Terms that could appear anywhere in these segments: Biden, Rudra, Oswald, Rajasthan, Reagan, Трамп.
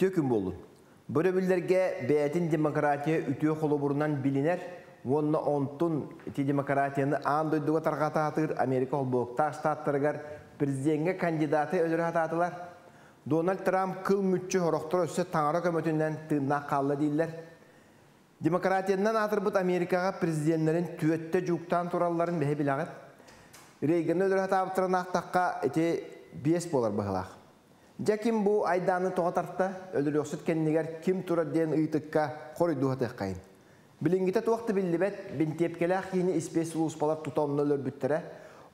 Bütün gün bolun. Böyle bildirge beyetin demokratiya ütüye koluburundan biliner. Onunla ontun eti demokratiyanı andoyduğu targata hatır. Amerika holboğukta astatlargar. Prezidentine kandidatı özür hatatılar. Donald Trump kıl mütçü horoktor össe tanrı kömetinden tığına kallı değiller. Demokratiyandan hatırlıp Amerika'ya prezidentlerin tüvette cuktan turalların behe bilağın. Reagan'ı özür hatabıtırın ahtakka eti biyes bolar bakılağın. Jakim bu aydanı toğatartta öldürüksüz kendiler kim tura den ıytıkka koruyduğu hatıkkayın. Bilingite toğaktı billibet bin tepkeler yeni ispesi uluspalar tutamını öldürbüttere.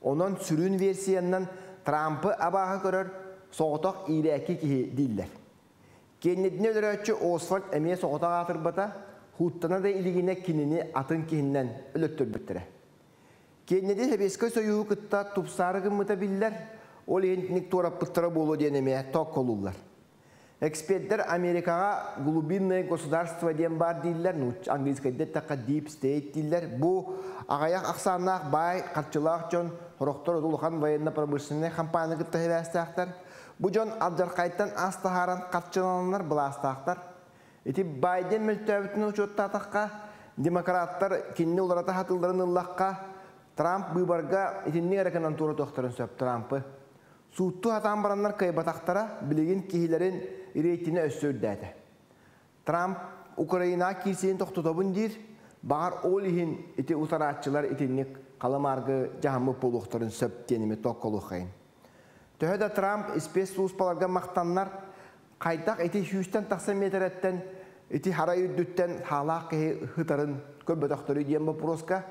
Onun sürün versiyonundan Trump'ı abaha görür soğutak iğreki kihi değiller. Kendine öldürüksü Oswald emeğe soğutak atırbata huttana da ilgine kinini atın kihinden öldürbüttere. Kendine hebeskoy soyuğu kıtta tupsarı gımmıta biller. Olayınlık torapıttıra bolu denemeye tok olurlar. Ekspertler Amerika'ya glubinne gosudarstva diyen var değiller. Angilizka'da taka deep state değiller. Bu ağayak aksanlar bay katçılar için horoktor oduluğun vayanına pramırsınlığı kampanya gıtta heveste aktar. Bu can Adjarkay'tan asla haran katçılanlar blasta aktar. Eti Biden mültövütünü uçutta atakka, demokratlar kendi olarak hatırlarını ıllakka, Trump bıbarga etinliğe arakanan turu tohtarın söp Trump'ı. Suhtu hatan baranlar kaybataktara biligin kihilerin reytini össürdüydü. Trump, Ukrayna kirsinin tohtutabın dir, bağır olihin iti utaratçılar itinlik kalamargı cahamı poluhtarın söp denimi tokkoluğayın. Töhöda Trump, ispes uluspalarga maktanlar, kaytak iti 180 metretten, iti harayüddütten halak kehi hıtarın köbetaktörü diyen bu proska,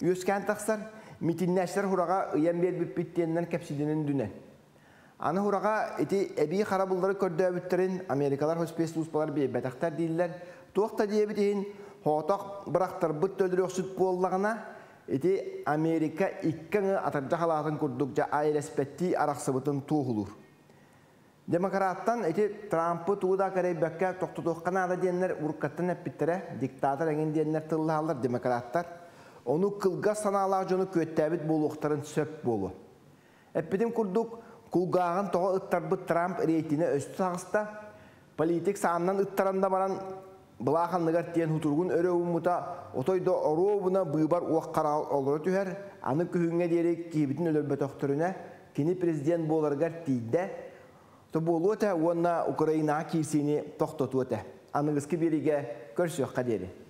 üyüsken taksar, mitinleşler hurağa ıyan bir bittiğinden kapsidinin dünen. Ana hurağa eti ebi karabulları kördüğü bütlerin Amerikalar hospesli uspalar bir bedaktar değiller. Tuğakta diye bitiğin, hoğtak bıraktır büt öldürüyor süt boğallağına eti Amerika ikkanı atarca halatın kurdukça ailespetti araksıbıtın tuğulur. Demokrattan eti Trump'ı tuğda karaybekka toktu tuğkanada diyenler urkattan hep bittere, diktatör engin diyenler tıllı alır demokratlar. Onu kılga sanalağıcı onu köttebit buluqtarın söp bolu. Epidim kurduk, kulgağın toğa ıttarbı Trump reytine östü ağızda, politik sağından ıttaranda baran bılağanlıgar diyen huturgun öre umuta, otoyda oruğuna bıbar uaq karal olur tüher, anı kühüne diyerek kibitin ölürbet oktörüne, kini prezident boğulargar deyde, bolu öte, ona Ukrayna kirsini toxtatu öte, anı gizki birige görsü yoqqa diyeri.